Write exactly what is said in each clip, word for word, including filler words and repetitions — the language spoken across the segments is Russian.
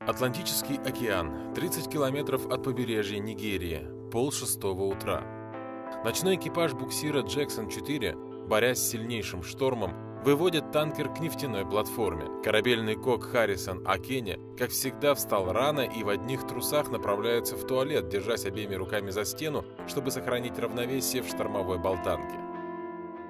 Атлантический океан, тридцать километров от побережья Нигерии, пол шестого утра. Ночной экипаж буксира «Джексон четыре», борясь с сильнейшим штормом, выводит танкер к нефтяной платформе. Корабельный кок Харрисон Окене, как всегда, встал рано и в одних трусах направляется в туалет, держась обеими руками за стену, чтобы сохранить равновесие в штормовой болтанке.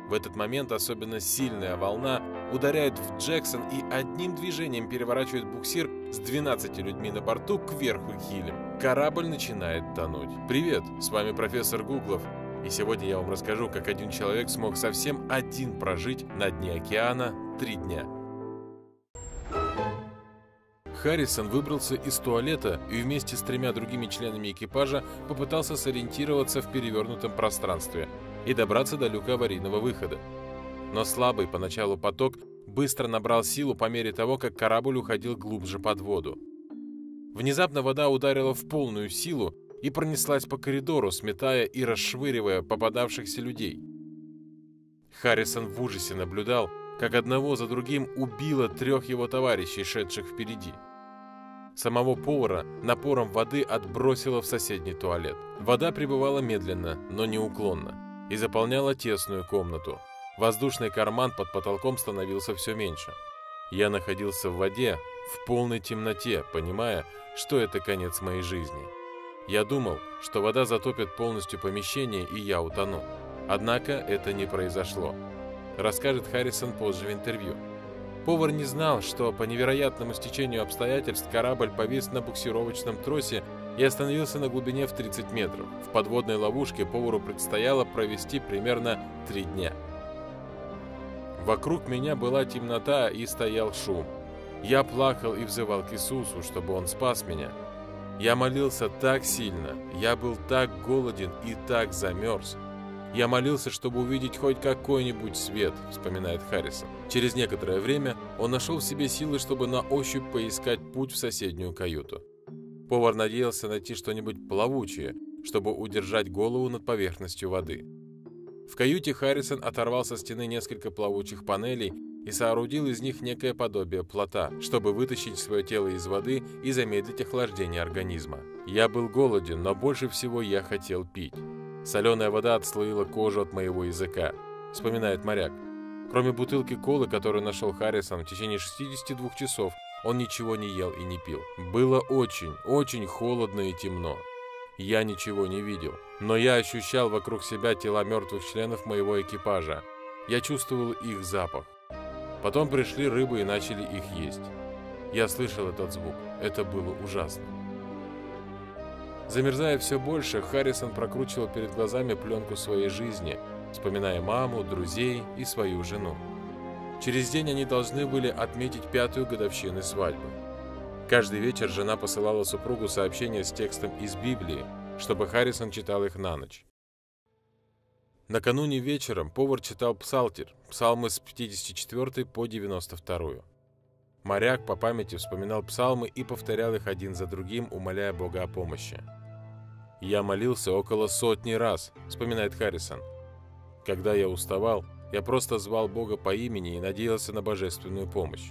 В этот момент особенно сильная волна ударяет в Джексон и одним движением переворачивает буксир с двенадцатью людьми на борту кверху килем. Корабль начинает тонуть. Привет, с вами профессор Гуглов. И сегодня я вам расскажу, как один человек смог совсем один прожить на дне океана три дня. Харрисон выбрался из туалета и вместе с тремя другими членами экипажа попытался сориентироваться в перевернутом пространстве и добраться до люка аварийного выхода. Но слабый поначалу поток быстро набрал силу по мере того, как корабль уходил глубже под воду. Внезапно вода ударила в полную силу и пронеслась по коридору, сметая и расшвыривая попадавшихся людей. Харрисон в ужасе наблюдал, как одного за другим убило трех его товарищей, шедших впереди. Самого повара напором воды отбросило в соседний туалет. Вода прибывала медленно, но неуклонно, и заполняла тесную комнату. Воздушный карман под потолком становился все меньше. Я находился в воде, в полной темноте, понимая, что это конец моей жизни. Я думал, что вода затопит полностью помещение, и я утону. Однако это не произошло, расскажет Харрисон позже в интервью. Повар не знал, что по невероятному стечению обстоятельств корабль повис на буксировочном тросе и остановился на глубине в тридцать метров. В подводной ловушке повару предстояло провести примерно три дня. Вокруг меня была темнота и стоял шум. Я плакал и взывал к Иисусу, чтобы Он спас меня. Я молился так сильно, я был так голоден и так замерз. Я молился, чтобы увидеть хоть какой-нибудь свет, вспоминает Харрисон. Через некоторое время он нашел в себе силы, чтобы на ощупь поискать путь в соседнюю каюту. Повар надеялся найти что-нибудь плавучее, чтобы удержать голову над поверхностью воды. В каюте Харрисон оторвал со стены несколько плавучих панелей и соорудил из них некое подобие плота, чтобы вытащить свое тело из воды и замедлить охлаждение организма. Я был голоден, но больше всего я хотел пить. Соленая вода отслоила кожу от моего языка, вспоминает моряк. Кроме бутылки колы, которую нашел Харрисон, в течение шестидесяти двух часов он ничего не ел и не пил. Было очень, очень холодно и темно. Я ничего не видел, но я ощущал вокруг себя тела мертвых членов моего экипажа. Я чувствовал их запах. Потом пришли рыбы и начали их есть. Я слышал этот звук. Это было ужасно. Замерзая все больше, Харрисон прокручивал перед глазами пленку своей жизни, вспоминая маму, друзей и свою жену. Через день они должны были отметить пятую годовщину свадьбы. Каждый вечер жена посылала супругу сообщения с текстом из Библии, чтобы Харрисон читал их на ночь. Накануне вечером повар читал псалтирь, псалмы с пятидесяти четвёртой по девяносто вторую. Моряк по памяти вспоминал псалмы и повторял их один за другим, умоляя Бога о помощи. «Я молился около сотни раз», — вспоминает Харрисон. «Когда я уставал, я просто звал Бога по имени и надеялся на божественную помощь».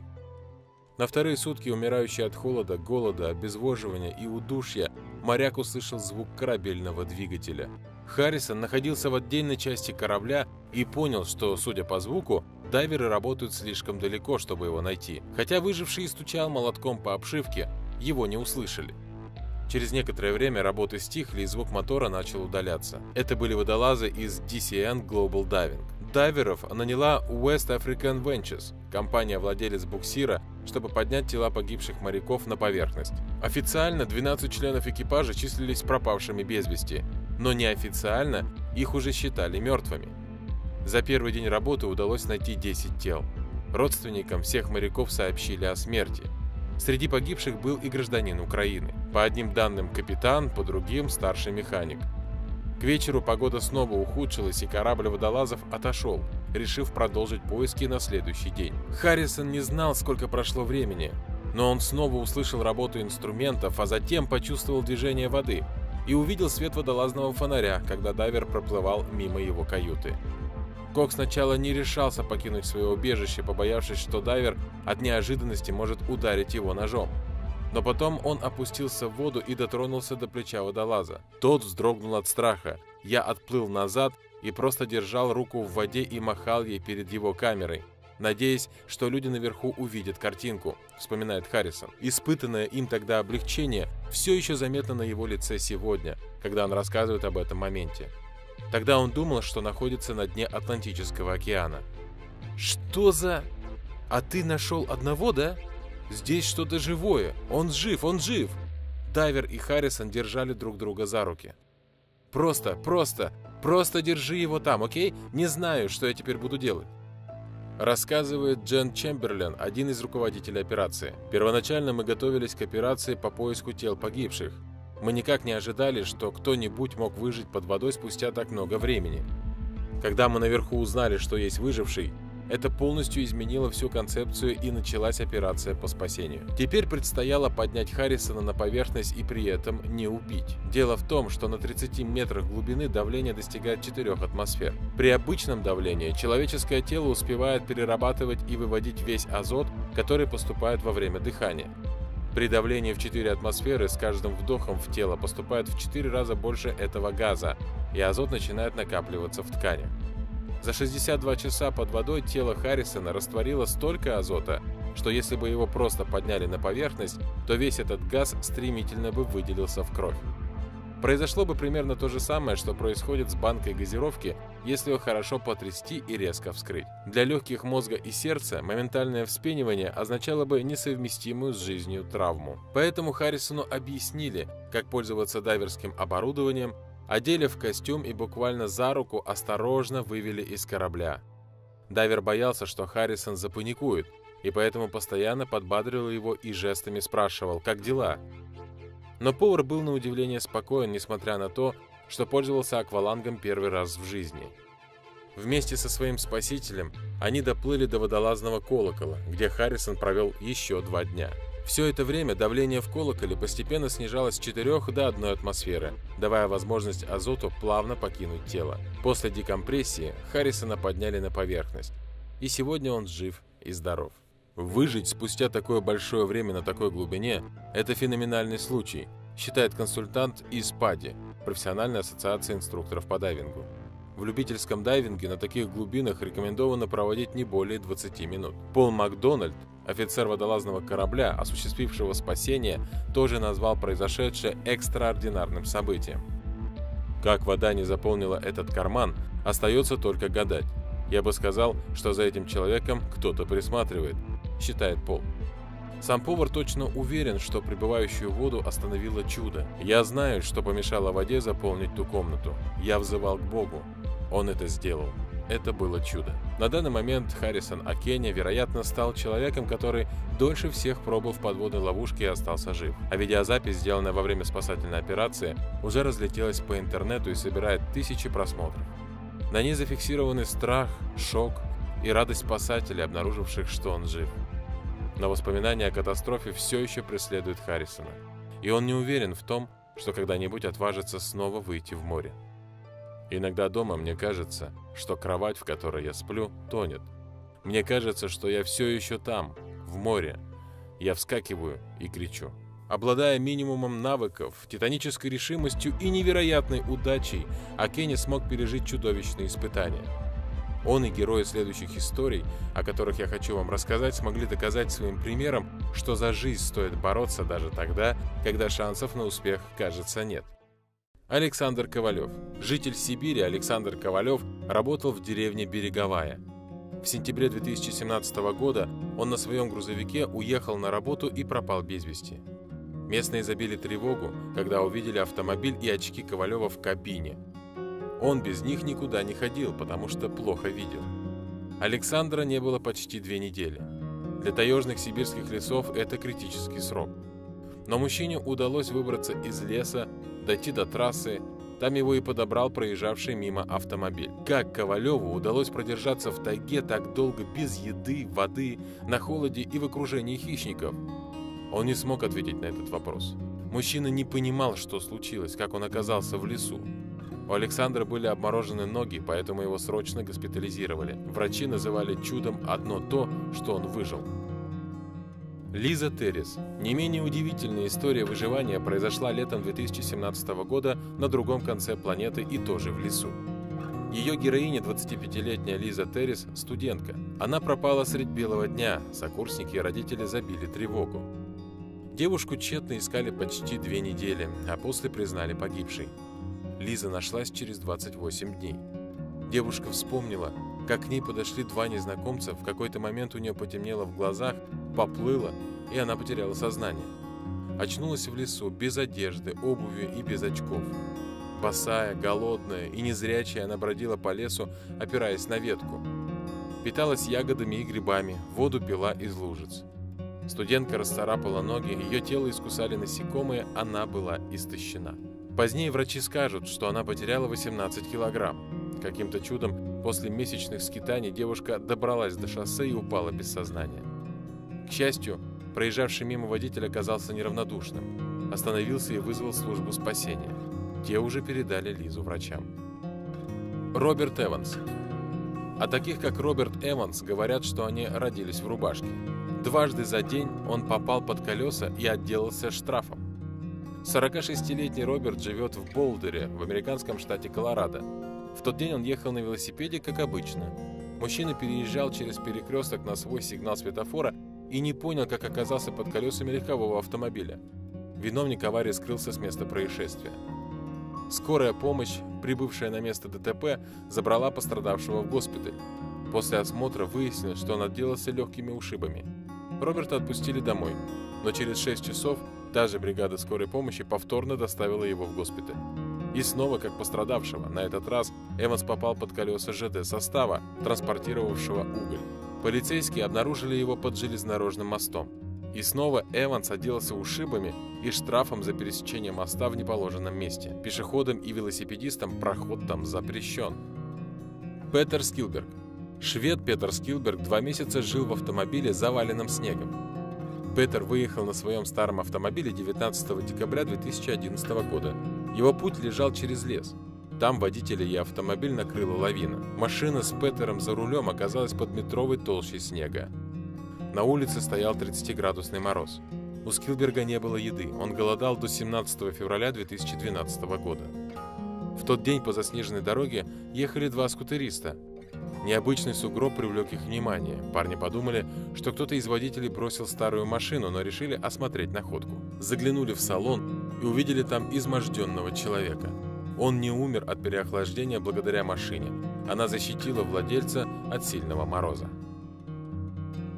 На вторые сутки, умирающий от холода, голода, обезвоживания и удушья, моряк услышал звук корабельного двигателя. Харрисон находился в отдельной части корабля и понял, что, судя по звуку, дайверы работают слишком далеко, чтобы его найти. Хотя выживший стучал молотком по обшивке, его не услышали. Через некоторое время работы стихли и звук мотора начал удаляться. Это были водолазы из ди си эн Global Diving. Дайверов наняла West African Ventures, компания-владелец буксира, чтобы поднять тела погибших моряков на поверхность. Официально двенадцать членов экипажа числились пропавшими без вести, но неофициально их уже считали мертвыми. За первый день работы удалось найти десять тел. Родственникам всех моряков сообщили о смерти. Среди погибших был и гражданин Украины. По одним данным капитан, по другим старший механик. К вечеру погода снова ухудшилась, и корабль водолазов отошел, решив продолжить поиски на следующий день. Харрисон не знал, сколько прошло времени, но он снова услышал работу инструментов, а затем почувствовал движение воды и увидел свет водолазного фонаря, когда дайвер проплывал мимо его каюты. Кок сначала не решался покинуть свое убежище, побоявшись, что дайвер от неожиданности может ударить его ножом. Но потом он опустился в воду и дотронулся до плеча водолаза. Тот вздрогнул от страха. Я отплыл назад и просто держал руку в воде и махал ей перед его камерой, надеясь, что люди наверху увидят картинку, вспоминает Харрисон. Испытанное им тогда облегчение все еще заметно на его лице сегодня, когда он рассказывает об этом моменте. Тогда он думал, что находится на дне Атлантического океана. «Что за... А ты нашел одного, да? Здесь что-то живое! Он жив, он жив!» Дайвер и Харрисон держали друг друга за руки. «Просто, просто, просто держи его там, окей? Не знаю, что я теперь буду делать», — рассказывает Джен Чемберлен, один из руководителей операции. «Первоначально мы готовились к операции по поиску тел погибших. Мы никак не ожидали, что кто-нибудь мог выжить под водой спустя так много времени. Когда мы наверху узнали, что есть выживший, это полностью изменило всю концепцию, и началась операция по спасению. Теперь предстояло поднять Харрисона на поверхность и при этом не убить. Дело в том, что на тридцати метрах глубины давление достигает четырёх атмосфер. При обычном давлении человеческое тело успевает перерабатывать и выводить весь азот, который поступает во время дыхания. При давлении в четыре атмосферы с каждым вдохом в тело поступает в четыре раза больше этого газа, и азот начинает накапливаться в ткани. За шестьдесят два часа под водой тело Харрисона растворило столько азота, что если бы его просто подняли на поверхность, то весь этот газ стремительно бы выделился в кровь. Произошло бы примерно то же самое, что происходит с банкой газировки, если ее хорошо потрясти и резко вскрыть. Для легких, мозга и сердца моментальное вспенивание означало бы несовместимую с жизнью травму. Поэтому Харрисону объяснили, как пользоваться дайверским оборудованием, одели в костюм и буквально за руку осторожно вывели из корабля. Дайвер боялся, что Харрисон запаникует, и поэтому постоянно подбадривал его и жестами спрашивал: «Как дела?». Но повар был на удивление спокоен, несмотря на то, что пользовался аквалангом первый раз в жизни. Вместе со своим спасителем они доплыли до водолазного колокола, где Харрисон провел еще два дня. Все это время давление в колоколе постепенно снижалось с четырёх до одной атмосферы, давая возможность азоту плавно покинуть тело. После декомпрессии Харрисона подняли на поверхность, и сегодня он жив и здоров. Выжить спустя такое большое время на такой глубине – это феноменальный случай, считает консультант из ПАДИ, профессиональной ассоциации инструкторов по дайвингу. В любительском дайвинге на таких глубинах рекомендовано проводить не более двадцати минут. Пол Макдональд, офицер водолазного корабля, осуществившего спасение, тоже назвал произошедшее экстраординарным событием. Как вода не заполнила этот карман, остается только гадать. Я бы сказал, что за этим человеком кто-то присматривает, считает Пол. Сам повар точно уверен, что прибывающую воду остановило чудо. «Я знаю, что помешало воде заполнить ту комнату. Я взывал к Богу. Он это сделал. Это было чудо». На данный момент Харрисон Окене, вероятно, стал человеком, который дольше всех пробыл в подводной ловушке и остался жив. А видеозапись, сделанная во время спасательной операции, уже разлетелась по интернету и собирает тысячи просмотров. На ней зафиксированы страх, шок и радость спасателей, обнаруживших, что он жив. Но воспоминания о катастрофе все еще преследуют Харрисона, и он не уверен в том, что когда-нибудь отважится снова выйти в море. «Иногда дома мне кажется, что кровать, в которой я сплю, тонет. Мне кажется, что я все еще там, в море. Я вскакиваю и кричу». Обладая минимумом навыков, титанической решимостью и невероятной удачей, Окене смог пережить чудовищные испытания. Он и герои следующих историй, о которых я хочу вам рассказать, смогли доказать своим примером, что за жизнь стоит бороться даже тогда, когда шансов на успех, кажется, нет. Александр Ковалев. Житель Сибири Александр Ковалев работал в деревне Береговая. В сентябре две тысячи семнадцатого года он на своем грузовике уехал на работу и пропал без вести. Местные забили тревогу, когда увидели автомобиль и очки Ковалева в кабине. Он без них никуда не ходил, потому что плохо видел. Александра не было почти две недели. Для таежных сибирских лесов это критический срок. Но мужчине удалось выбраться из леса, дойти до трассы, там его и подобрал проезжавший мимо автомобиль. Как Ковалеву удалось продержаться в тайге так долго без еды, воды, на холоде и в окружении хищников? Он не смог ответить на этот вопрос. Мужчина не понимал, что случилось, как он оказался в лесу. У Александра были обморожены ноги, поэтому его срочно госпитализировали. Врачи называли чудом одно то, что он выжил. Лиза Террис. Не менее удивительная история выживания произошла летом две тысячи семнадцатого года на другом конце планеты и тоже в лесу. Ее героиня, двадцатипятилетняя Лиза Террис, студентка. Она пропала средь белого дня, сокурсники и родители забили тревогу. Девушку тщетно искали почти две недели, а после признали погибшей. Лиза нашлась через двадцать восемь дней. Девушка вспомнила, как к ней подошли два незнакомца, в какой-то момент у нее потемнело в глазах, поплыло, и она потеряла сознание. Очнулась в лесу, без одежды, обуви и без очков. Босая, голодная и незрячая, она бродила по лесу, опираясь на ветку. Питалась ягодами и грибами, воду пила из лужиц. Студентка расцарапала ноги, ее тело искусали насекомые, она была истощена. Позднее врачи скажут, что она потеряла восемнадцать килограмм. Каким-то чудом после месячных скитаний девушка добралась до шоссе и упала без сознания. К счастью, проезжавший мимо водитель оказался неравнодушным, остановился и вызвал службу спасения. Те уже передали Лизу врачам. Роберт Эванс. О таких, как Роберт Эванс, говорят, что они родились в рубашке. Дважды за день он попал под колеса и отделался штрафом. сорокашестилетний Роберт живет в Боулдере, в американском штате Колорадо. В тот день он ехал на велосипеде, как обычно. Мужчина переезжал через перекресток на свой сигнал светофора и не понял, как оказался под колесами легкового автомобиля. Виновник аварии скрылся с места происшествия. Скорая помощь, прибывшая на место ДТП, забрала пострадавшего в госпиталь. После осмотра выяснилось, что он отделался легкими ушибами. Роберта отпустили домой, но через шесть часов та же бригада скорой помощи повторно доставила его в госпиталь. И снова как пострадавшего, на этот раз Эванс попал под колеса ЖД-состава, транспортировавшего уголь. Полицейские обнаружили его под железнодорожным мостом. И снова Эванс отделался ушибами и штрафом за пересечение моста в неположенном месте. Пешеходам и велосипедистам проход там запрещен. Петер Скилберг. Швед Петер Скилберг два месяца жил в автомобиле, заваленном снегом. Петер выехал на своем старом автомобиле девятнадцатого декабря две тысячи одиннадцатого года. Его путь лежал через лес. Там водителя и автомобиль накрыла лавина. Машина с Петером за рулем оказалась под метровой толщей снега. На улице стоял тридцатиградусный мороз. У Скилберга не было еды, он голодал до семнадцатого февраля две тысячи двенадцатого года. В тот день по заснеженной дороге ехали два скутериста. Необычный сугроб привлек их внимание. Парни подумали, что кто-то из водителей бросил старую машину, но решили осмотреть находку. Заглянули в салон и увидели там изможденного человека. Он не умер от переохлаждения благодаря машине. Она защитила владельца от сильного мороза.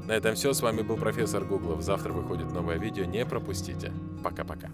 На этом все. С вами был профессор Гуглов. Завтра выходит новое видео. Не пропустите. Пока-пока.